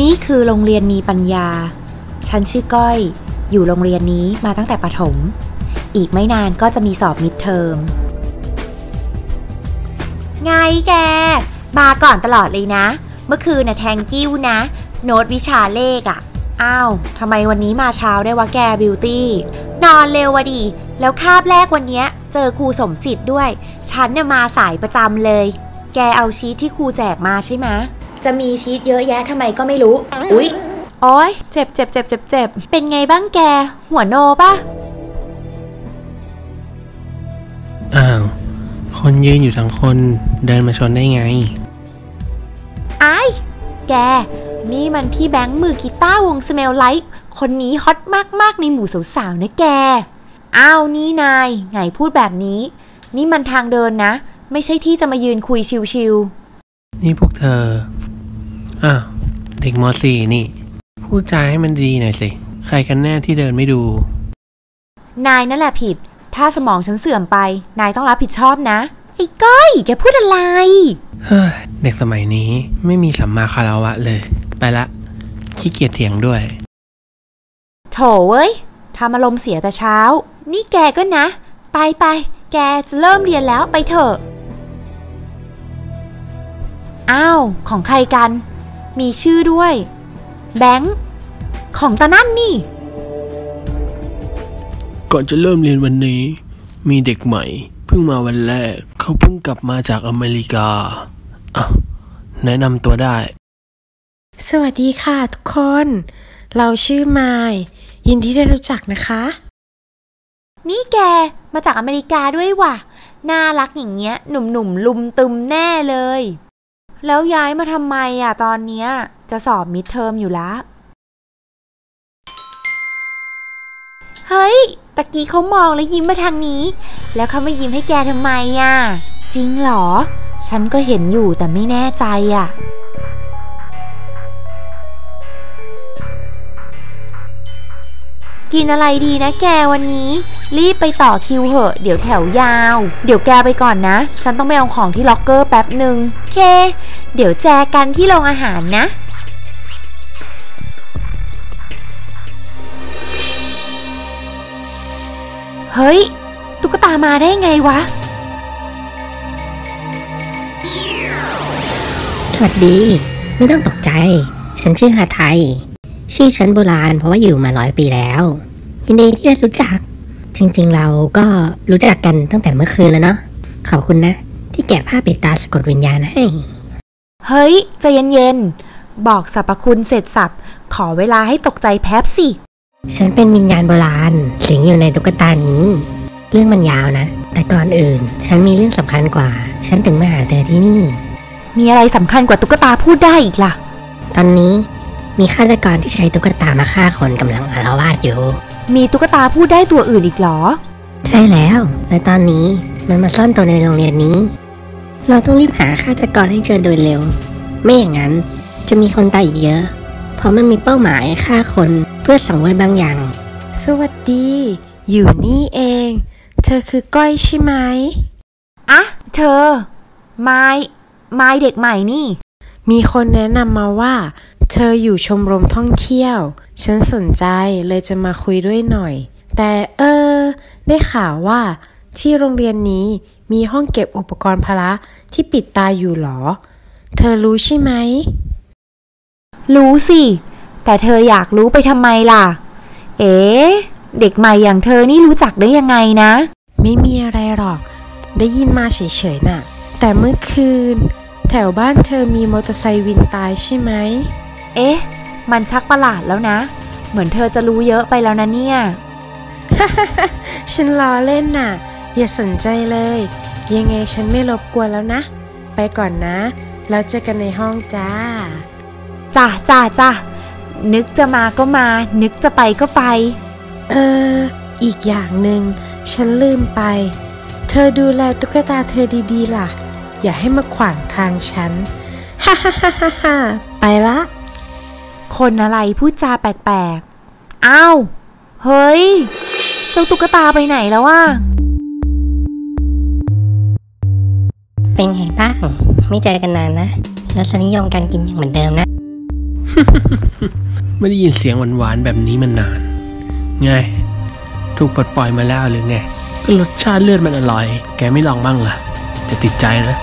นี่คือโรงเรียนมีปัญญาฉันชื่อก้อยอยู่โรงเรียนนี้มาตั้งแต่ประถมอีกไม่นานก็จะมีสอบมิดเทอมไงแกมาก่อนตลอดเลยนะเมื่อคืนน่ะแทงกิ้วนะโน้ตวิชาเลขอ่ะอ้าวทำไมวันนี้มาเช้าได้วะแกบิวตี้นอนเร็ววะดิแล้วคาบแรกวันนี้เจอครูสมจิตด้วยฉันน่ะมาสายประจำเลยแกเอาชีทที่ครูแจกมาใช่ไหมจะมีชีทเยอะแยะทำไมก็ไม่รู้อุ๊ยโอ๊ยเจ็บเป็นไงบ้างแกหัวโนป่ะอ้าวคนยืนอยู่ทั้งคนเดินมาชนได้ไงไอ้แกนี่มันพี่แบงค์มือกีตาร์วงสเมลไลท์คนนี้ฮอตมากๆในหมู่สาวๆนะแกอ้าวนี่นายไงพูดแบบนี้นี่มันทางเดินนะไม่ใช่ที่จะมายืนคุยชิวๆนี่พวกเธออ้าวเด็กม.4 นี่พูดจาให้มันดีหน่อยสิใครกันแน่ที่เดินไม่ดูนายนั่นแหละผิดถ้าสมองฉันเสื่อมไปนายต้องรับผิดชอบนะไอ้ก้อยแกพูดอะไรเฮ้ยเด็กสมัยนี้ไม่มีสัมมาคารวะเลยไปละขี้เกียจเถียงด้วยโถเว้ยทำอารมณ์เสียแต่เช้านี่แกก็นะไปแกจะเริ่มเรียนแล้วไปเถอะอ้าวของใครกันมีชื่อด้วยแบงค์ของตานั่นนี่ก่อนจะเริ่มเรียนวันนี้มีเด็กใหม่เพิ่งมาวันแรกเขาเพิ่งกลับมาจากอเมริกาอ่ะแนะนำตัวได้สวัสดีค่ะทุกคนเราชื่อไมล์ยินดีได้รู้จักนะคะนี่แกมาจากอเมริกาด้วยว่ะน่ารักอย่างเงี้ยหนุ่มๆลุมตึมแน่เลยแล้วย้ายมาทำไมอ่ะตอนเนี้ยจะสอบมิดเทอมอยู่ละเฮ้ยตะกี้เขามองแล้วยิ้มมาทางนี้แล้วเขาไม่ยิ้มให้แกทำไมอ่ะจริงเหรอฉันก็เห็นอยู่แต่ไม่แน่ใจอ่ะกินอะไรดีนะแกวันนี้รีบไปต่อคิวเหอะเดี๋ยวแถวยาวเดี๋ยวแกไปก่อนนะฉันต้องไปเอาของที่ล็อกเกอร์แป๊บหนึ่งเคเดี๋ยวแจกันที่โรงอาหารนะเฮ้ยตุ๊กตามาได้ไงวะสวัสดีไม่ต้องตกใจฉันชื่อฮาไทยชื่อฉันโบราณเพราะว่าอยู่มา100 ปีแล้วยินดีที่ได้รู้จักจริงๆเราก็รู้จักกันตั้งแต่เมื่อคืนแล้วเนาะขอบคุณนะที่แกะผ้าปิดตาสะกดวิญญาณให้เฮ้ยใจเย็นๆบอกสรรพคุณเสร็จสับขอเวลาให้ตกใจแพบสิฉันเป็นวิญญาณโบราณสิงอยู่ในตุ๊กตานี้เรื่องมันยาวนะแต่ก่อนอื่นฉันมีเรื่องสำคัญกว่าฉันถึงมาหาเธอที่นี่มีอะไรสำคัญกว่าตุ๊กตาพูดได้อีกล่ะตอนนี้มีฆาตกรที่ใช้ตุ๊กตามาฆ่าคนกำลังอาละวาดอยู่มีตุ๊กตาพูดได้ตัวอื่นอีกหรอใช่แล้วและตอนนี้มันมาซ่อนตัวในโรงเรียนนี้เราต้องรีบหาฆาตกรให้เจอโดยเร็วไม่อย่างนั้นจะมีคนตายอีกเยอะเพราะมันมีเป้าหมายฆ่าคนเพื่อสังเวยบางอย่างสวัสดีอยู่นี่เองเธอคือก้อยใช่ไหมอะเธอไม้เด็กใหม่นี่มีคนแนะนำมาว่าเธออยู่ชมรมท่องเที่ยวฉันสนใจเลยจะมาคุยด้วยหน่อยแต่ได้ข่าวว่าที่โรงเรียนนี้มีห้องเก็บอุปกรณ์พละที่ปิดตาอยู่หรอเธอรู้ใช่ไหมรู้สิแต่เธออยากรู้ไปทำไมล่ะเอ๋เด็กใหม่อย่างเธอนี่รู้จักได้ยังไงนะไม่มีอะไรหรอกได้ยินมาเฉยๆน่ะแต่เมื่อคืนแถวบ้านเธอมีมอเตอร์ไซค์วินตายใช่ไหมเอ๊ะมันชักประหลาดแล้วนะเหมือนเธอจะรู้เยอะไปแล้วนะเนี่ย ฉันล้อเล่นน่ะอย่าสนใจเลยยังไงฉันไม่รบกวนแล้วนะไปก่อนนะเราเจอกันในห้องจ้าจ้านึกจะมาก็มานึกจะไปก็ไปอีกอย่างหนึ่งฉันลืมไปเธอดูแลตุ๊กตาเธอดีๆล่ะอย่าให้มาขวางทางฉันฮ่าไปละคนอะไรพูดจาแปลกๆอ้าวเฮ้ยเจ้าตุ๊กตาไปไหนแล้ววะเป็นไงบ้างไม่เจอกันนานนะรสนิยมการกินยังเหมือนเดิมนะ ไม่ได้ยินเสียงหวานๆแบบนี้มานานไงถูกปลดปล่อยมาแล้วหรือไงก็รสชาติเลือดมันอร่อยแกไม่ลองบ้างล่ะจะติดใจนะ